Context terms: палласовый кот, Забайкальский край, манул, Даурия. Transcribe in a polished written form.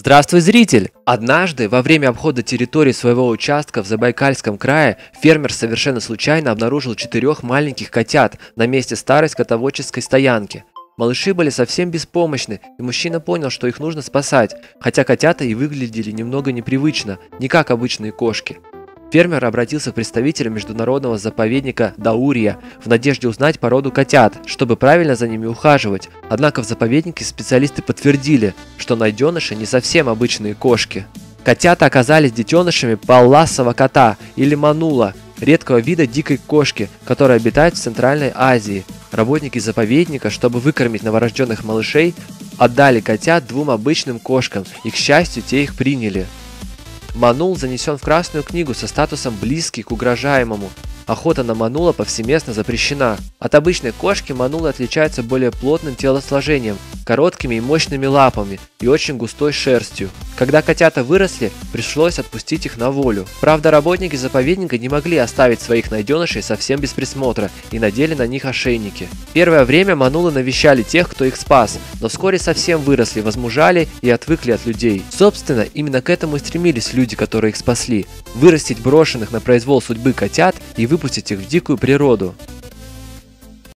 Здравствуй, зритель! Однажды, во время обхода территории своего участка в Забайкальском крае, фермер совершенно случайно обнаружил 4 маленьких котят на месте старой скотоводческой стоянки. Малыши были совсем беспомощны, и мужчина понял, что их нужно спасать, хотя котята и выглядели немного непривычно, не как обычные кошки. Фермер обратился к представителю международного заповедника Даурия в надежде узнать породу котят, чтобы правильно за ними ухаживать. Однако в заповеднике специалисты подтвердили, что найденыши не совсем обычные кошки. Котята оказались детенышами палласового кота или манула, редкого вида дикой кошки, которая обитает в Центральной Азии. Работники заповедника, чтобы выкормить новорожденных малышей, отдали котят 2 обычным кошкам, и, к счастью, те их приняли. Манул занесен в Красную книгу со статусом «близкий к угрожаемому». Охота на манула повсеместно запрещена. От обычной кошки манулы отличаются более плотным телосложением, короткими и мощными лапами и очень густой шерстью. Когда котята выросли, пришлось отпустить их на волю. Правда, работники заповедника не могли оставить своих найденышей совсем без присмотра и надели на них ошейники. Первое время манулы навещали тех, кто их спас, но вскоре совсем выросли, возмужали и отвыкли от людей. Собственно, именно к этому и стремились люди, которые их спасли – вырастить брошенных на произвол судьбы котят и выпустить их в дикую природу.